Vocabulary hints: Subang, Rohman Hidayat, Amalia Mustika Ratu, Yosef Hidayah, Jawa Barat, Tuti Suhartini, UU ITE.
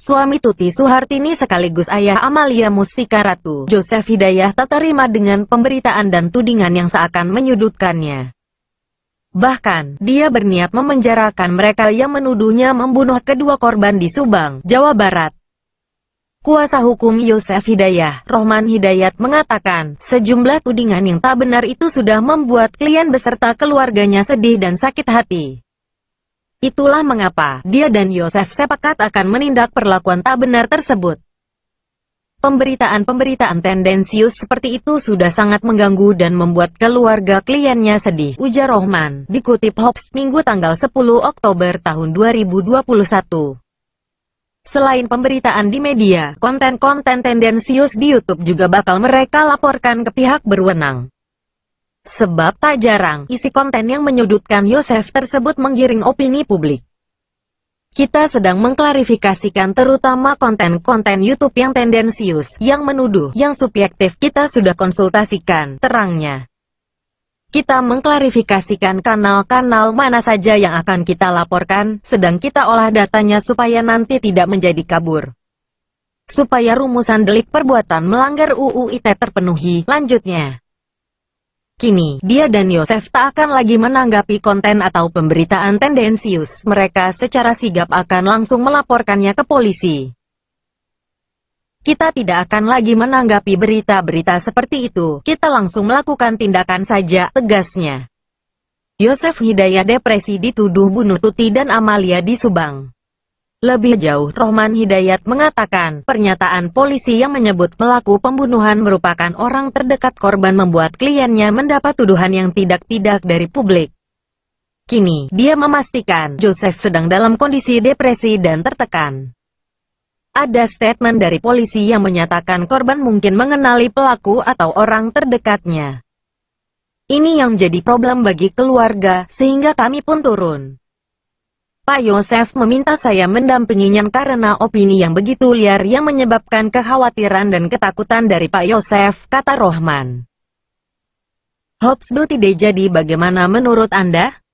Suami Tuti Suhartini sekaligus ayah Amalia Mustika Ratu, Yosef Hidayah tak terima dengan pemberitaan dan tudingan yang seakan menyudutkannya. Bahkan, dia berniat memenjarakan mereka yang menuduhnya membunuh kedua korban di Subang, Jawa Barat. Kuasa hukum Yosef Hidayah, Rohman Hidayat mengatakan, sejumlah tudingan yang tak benar itu sudah membuat klien beserta keluarganya sedih dan sakit hati. Itulah mengapa dia dan Yosef sepakat akan menindak perlakuan tak benar tersebut. Pemberitaan-pemberitaan tendensius seperti itu sudah sangat mengganggu dan membuat keluarga kliennya sedih, ujar Rohman, dikutip Hops, Minggu tanggal 10 Oktober tahun 2021. Selain pemberitaan di media, konten-konten tendensius di YouTube juga bakal mereka laporkan ke pihak berwenang. Sebab tak jarang, isi konten yang menyudutkan Yosef tersebut menggiring opini publik. Kita sedang mengklarifikasikan terutama konten-konten YouTube yang tendensius, yang menuduh, yang subjektif. Kita sudah konsultasikan, terangnya. Kita mengklarifikasikan kanal-kanal mana saja yang akan kita laporkan, sedang kita olah datanya supaya nanti tidak menjadi kabur. Supaya rumusan delik perbuatan melanggar UU ITE terpenuhi, lanjutnya. Kini, dia dan Yosef tak akan lagi menanggapi konten atau pemberitaan tendensius. Mereka secara sigap akan langsung melaporkannya ke polisi. Kita tidak akan lagi menanggapi berita-berita seperti itu. Kita langsung melakukan tindakan saja, tegasnya. Yosef Hidayah depresi dituduh bunuh Tuti dan Amalia di Subang. Lebih jauh, Rohman Hidayat mengatakan, pernyataan polisi yang menyebut pelaku pembunuhan merupakan orang terdekat korban membuat kliennya mendapat tuduhan yang tidak-tidak dari publik. Kini, dia memastikan, Yosef sedang dalam kondisi depresi dan tertekan. Ada statement dari polisi yang menyatakan korban mungkin mengenali pelaku atau orang terdekatnya. Ini yang jadi problem bagi keluarga, sehingga kami pun turun. Pak Yosef meminta saya mendampinginya karena opini yang begitu liar yang menyebabkan kekhawatiran dan ketakutan dari Pak Yosef, kata Rohman. Hops, Tuti, jadi bagaimana menurut Anda?